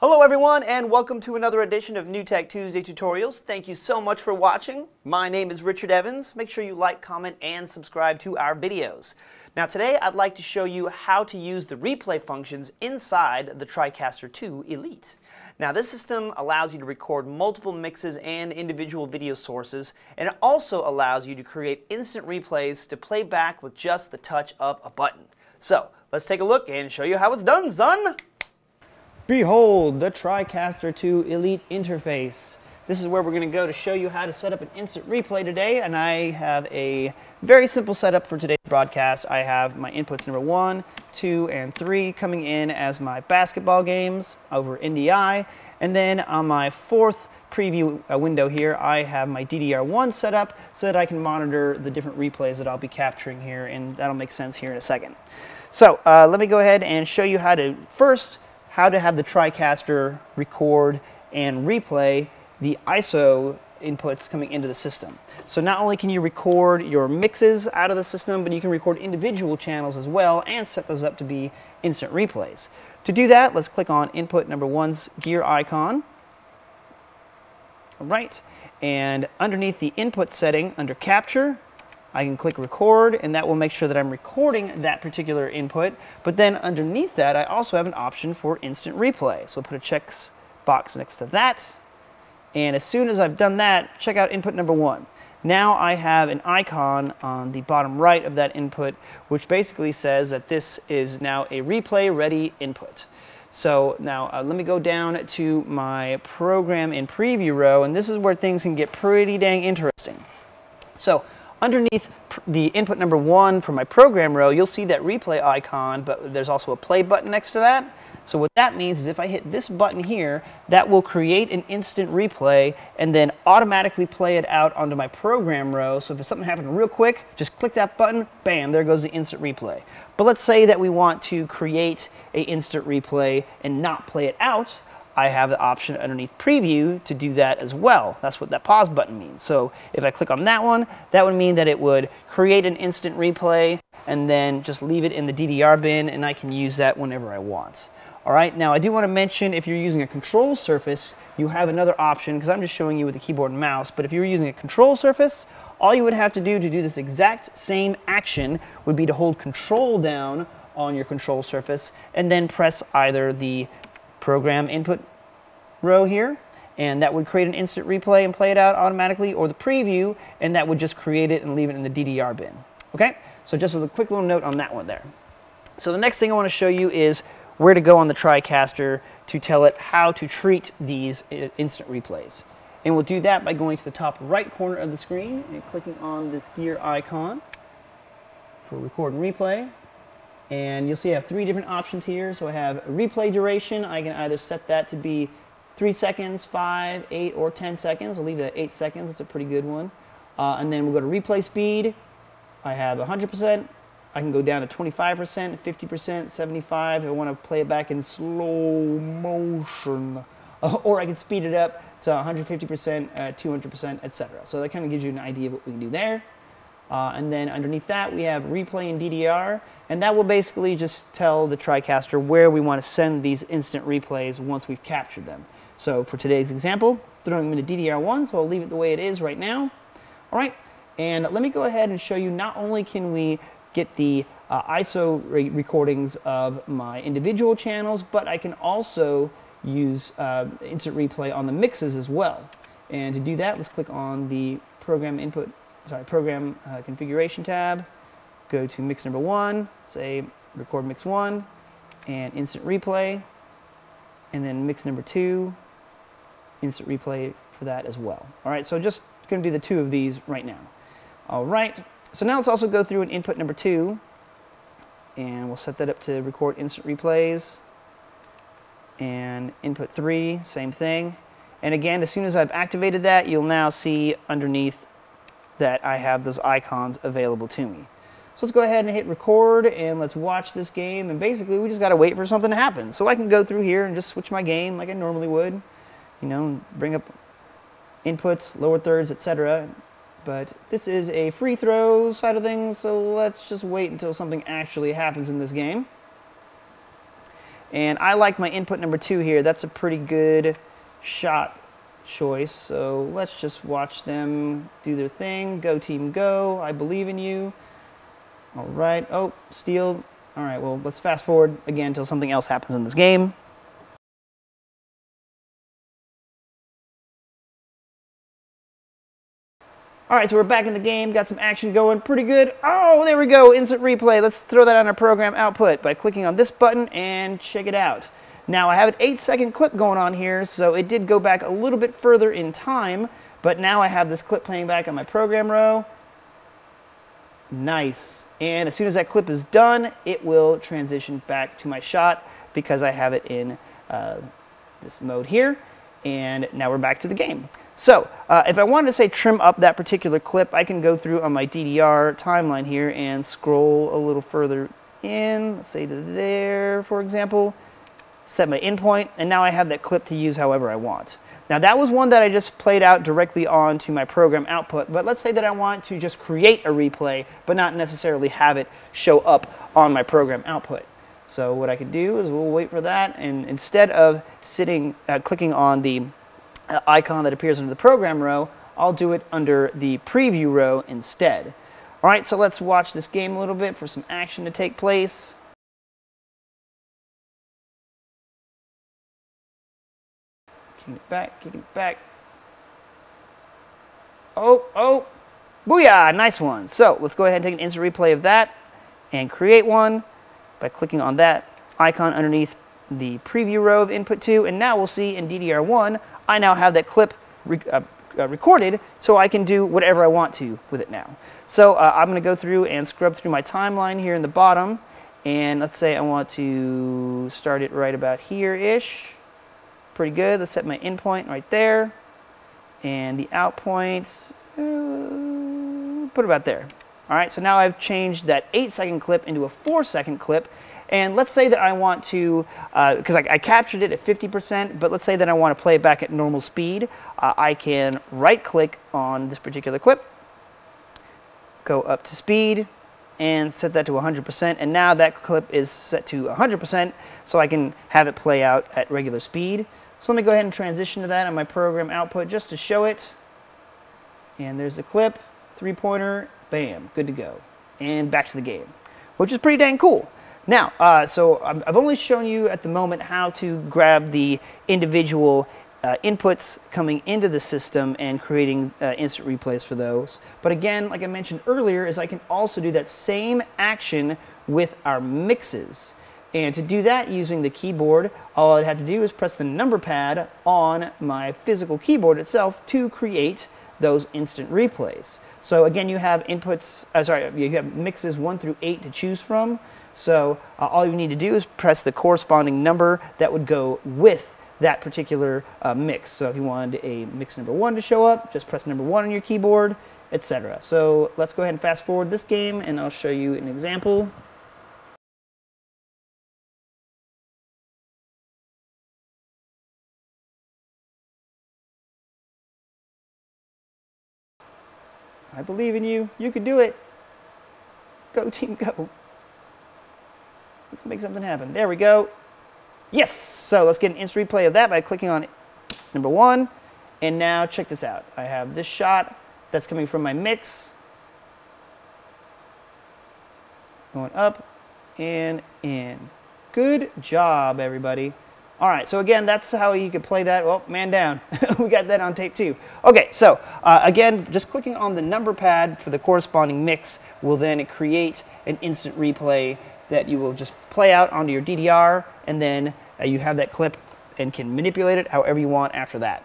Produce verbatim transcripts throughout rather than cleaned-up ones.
Hello everyone, and welcome to another edition of NewTek Tuesday Tutorials. Thank you so much for watching. My name is Richard Evans. Make sure you like, comment, and subscribe to our videos. Now today I'd like to show you how to use the replay functions inside the TriCaster two Elite. Now this system allows you to record multiple mixes and individual video sources, and it also allows you to create instant replays to play back with just the touch of a button. So let's take a look and show you how it's done, son! Behold the TriCaster two Elite interface. This is where we're going to go to show you how to set up an instant replay today, and I have a very simple setup for today's broadcast. I have my inputs number one, two, and three coming in as my basketball games over N D I, and then on my fourth preview window here I have my D D R one set up so that I can monitor the different replays that I'll be capturing here, and that'll make sense here in a second. So uh, let me go ahead and show you how to first how to have the TriCaster record and replay the I S O inputs coming into the system. So not only can you record your mixes out of the system, but you can record individual channels as well and set those up to be instant replays. To do that, let's click on input number one's gear icon. All right, and underneath the input setting under capture, I can click record, and that will make sure that I'm recording that particular input. But then underneath that I also have an option for instant replay. So I'll put a check box next to that. And as soon as I've done that, check out input number one. Now I have an icon on the bottom right of that input which basically says that this is now a replay ready input. So now uh, let me go down to my program and preview row, and this is where things can get pretty dang interesting. So underneath the input number one for my program row, you'll see that replay icon, but there's also a play button next to that. So what that means is if I hit this button here, that will create an instant replay and then automatically play it out onto my program row. So if something happened real quick, just click that button, bam, there goes the instant replay. But let's say that we want to create an instant replay and not play it out. I have the option underneath preview to do that as well. That's what that pause button means. So if I click on that one, that would mean that it would create an instant replay and then just leave it in the D D R bin, and I can use that whenever I want. All right, now I do want to mention if you're using a control surface, you have another option, because I'm just showing you with the keyboard and mouse, but if you're using a control surface, all you would have to do to do this exact same action would be to hold control down on your control surface and then press either the program input row here, and that would create an instant replay and play it out automatically, or the preview, and that would just create it and leave it in the D D R bin. Okay, so just as a quick little note on that one there. So the next thing I want to show you is where to go on the TriCaster to tell it how to treat these instant replays. And we'll do that by going to the top right corner of the screen and clicking on this gear icon for record and replay. And you'll see I have three different options here. So I have replay duration. I can either set that to be three seconds, five, eight, or ten seconds. I'll leave it at eight seconds. That's a pretty good one. Uh, and then we'll go to replay speed. I have one hundred percent. I can go down to twenty-five percent, fifty percent, seventy-five. I want to play it back in slow motion. Uh, or I can speed it up to one hundred fifty percent, uh, two hundred percent, et cetera. So that kind of gives you an idea of what we can do there. Uh, and then underneath that we have replay and D D R, and that will basically just tell the TriCaster where we want to send these instant replays once we've captured them. So for today's example, throwing them into D D R one, so I'll leave it the way it is right now. All right, and let me go ahead and show you not only can we get the uh, I S O re recordings of my individual channels, but I can also use uh, instant replay on the mixes as well. And to do that, let's click on the program input Sorry, program uh, configuration tab, go to mix number one, say record mix one, and instant replay, and then mix number two, instant replay for that as well. All right, so just gonna do the two of these right now. All right, so now let's also go through an input number two, and we'll set that up to record instant replays, and input three, same thing. And again, as soon as I've activated that, you'll now see underneath that I have those icons available to me. So let's go ahead and hit record, and let's watch this game, and basically we just gotta wait for something to happen. So I can go through here and just switch my game like I normally would, you know, bring up inputs, lower thirds, et cetera. But this is a free throw side of things, so let's just wait until something actually happens in this game. And I like my input number two here. That's a pretty good shot choice. So let's just watch them do their thing. Go team go. I believe in you. All right. Oh, steal. All right. Well, let's fast forward again until something else happens in this game. All right, so we're back in the game, got some action going, pretty good. Oh, there we go, instant replay. Let's throw that on our program output by clicking on this button and check it out. Now I have an eight second clip going on here, so it did go back a little bit further in time, but now I have this clip playing back on my program row. Nice, and as soon as that clip is done, it will transition back to my shot because I have it in uh, this mode here, and now we're back to the game. So, uh, if I wanted to say trim up that particular clip, I can go through on my D D R timeline here and scroll a little further in, let's say to there, for example, set my endpoint, and now I have that clip to use however I want. Now that was one that I just played out directly onto my program output, but let's say that I want to just create a replay, but not necessarily have it show up on my program output. So what I could do is we'll wait for that, and instead of sitting, uh, clicking on the icon that appears under the program row, I'll do it under the preview row instead. All right, so let's watch this game a little bit for some action to take place. Kicking it back, kicking it back. Oh, oh, booyah, nice one. So let's go ahead and take an instant replay of that and create one by clicking on that icon underneath the preview row of input two, and now we'll see in D D R one, I now have that clip re uh, uh, recorded, so I can do whatever I want to with it now. So uh, I'm going to go through and scrub through my timeline here in the bottom, and let's say I want to start it right about here-ish. Pretty good. Let's set my endpoint right there, and the out point, uh, put about there. All right, so now I've changed that eight second clip into a four second clip. And let's say that I want to, because uh, I, I captured it at fifty percent, but let's say that I want to play it back at normal speed. Uh, I can right-click on this particular clip, go up to speed, and set that to one hundred percent. And now that clip is set to one hundred percent, so I can have it play out at regular speed. So let me go ahead and transition to that on my program output just to show it. And there's the clip, three-pointer, bam, good to go. And back to the game, which is pretty dang cool. Now, uh, so I've only shown you at the moment how to grab the individual uh, inputs coming into the system and creating uh, instant replays for those. But again, like I mentioned earlier, is I can also do that same action with our mixes. And to do that using the keyboard, all I'd have to do is press the number pad on my physical keyboard itself to create those instant replays. So again, you have inputs, uh, sorry, you have mixes one through eight to choose from. So uh, all you need to do is press the corresponding number that would go with that particular uh, mix. So if you wanted a mix number one to show up, just press number one on your keyboard, et cetera. So let's go ahead and fast forward this game and I'll show you an example. I believe in you. You can do it. Go team, go. Let's make something happen. There we go. Yes! So let's get an instant replay of that by clicking on number one. And now check this out. I have this shot that's coming from my mix. It's going up and in. Good job, everybody. All right, so again, that's how you could play that. Well, man down. We got that on tape too. Okay, so uh, again, just clicking on the number pad for the corresponding mix will then create an instant replay that you will just play out onto your D D R, and then uh, you have that clip and can manipulate it however you want after that.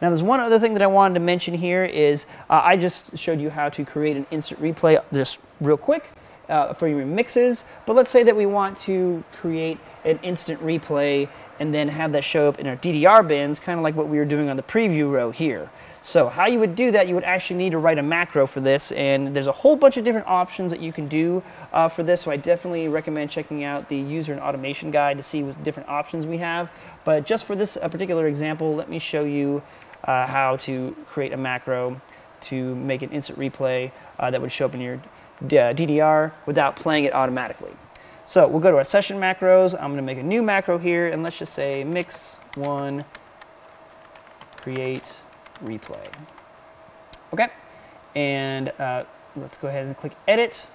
Now, there's one other thing that I wanted to mention here is uh, I just showed you how to create an instant replay just real quick. Uh, for your mixes, but let's say that we want to create an instant replay and then have that show up in our D D R bins, kind of like what we were doing on the preview row here. So how you would do that, you would actually need to write a macro for this, and there's a whole bunch of different options that you can do uh, for this, so I definitely recommend checking out the user and automation guide to see what different options we have. But just for this uh, particular example, let me show you uh, how to create a macro to make an instant replay uh, that would show up in your D D R without playing it automatically. So we'll go to our session macros. I'm going to make a new macro here, and let's just say mix one, create replay. Okay, and uh, let's go ahead and click edit.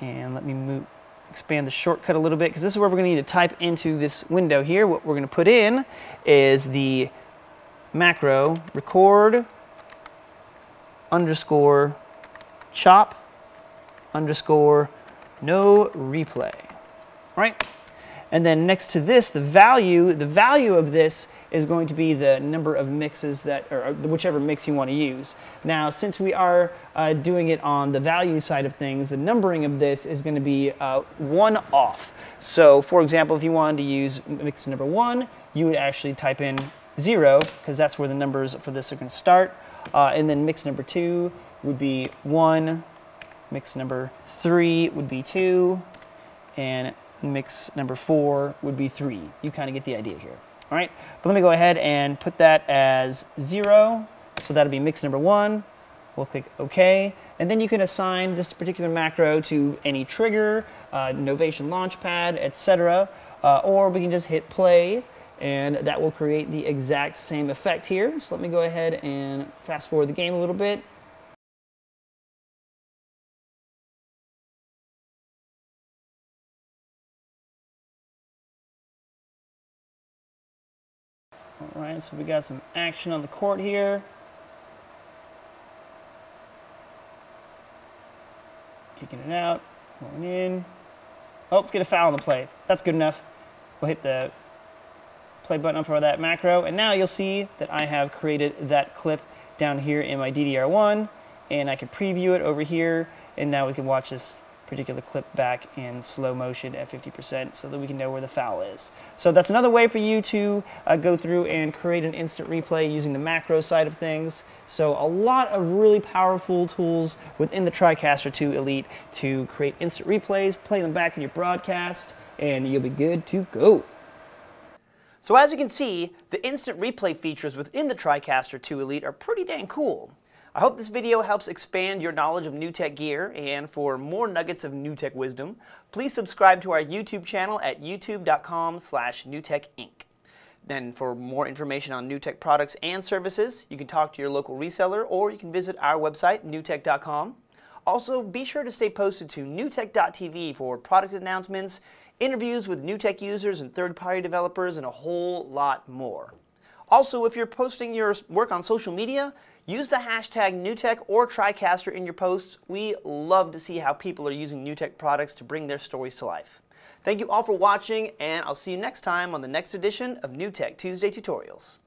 And let me move, expand the shortcut a little bit, because this is where we're going to need to type into this window here. What we're going to put in is the macro record underscore chop underscore no replay, right? And then next to this, the value, the value of this is going to be the number of mixes that, or whichever mix you want to use. Now, since we are uh, doing it on the value side of things, the numbering of this is going to be uh, one off. So, for example, if you wanted to use mix number one, you would actually type in zero, because that's where the numbers for this are going to start. Uh, and then mix number two would be one, mix number three would be two, and mix number four would be three. You kind of get the idea here. All right, but let me go ahead and put that as zero. So that'll be mix number one. We'll click OK. And then you can assign this particular macro to any trigger, uh, Novation Launchpad, et cetera. Uh, or we can just hit play, and that will create the exact same effect here. So let me go ahead and fast forward the game a little bit. All right, so we got some action on the court here. Kicking it out, going in. Oh, let's get a foul on the play. That's good enough. We'll hit the play button for that macro, and now you'll see that I have created that clip down here in my D D R one, and I can preview it over here, and now we can watch this particular clip back in slow motion at fifty percent so that we can know where the foul is. So that's another way for you to uh, go through and create an instant replay using the macro side of things. So a lot of really powerful tools within the TriCaster two Elite to create instant replays, play them back in your broadcast, and you'll be good to go. So as you can see, the instant replay features within the TriCaster two Elite are pretty dang cool. I hope this video helps expand your knowledge of NewTek gear, and for more nuggets of NewTek wisdom, please subscribe to our YouTube channel at youtube dot com slash newtekinc. And for more information on NewTek products and services, you can talk to your local reseller, or you can visit our website, newtek dot com. Also, be sure to stay posted to newtek dot T V for product announcements, interviews with NewTek users and third-party developers, and a whole lot more. Also, if you're posting your work on social media, use the hashtag NewTek or TriCaster in your posts. We love to see how people are using NewTek products to bring their stories to life. Thank you all for watching, and I'll see you next time on the next edition of NewTek Tuesday Tutorials.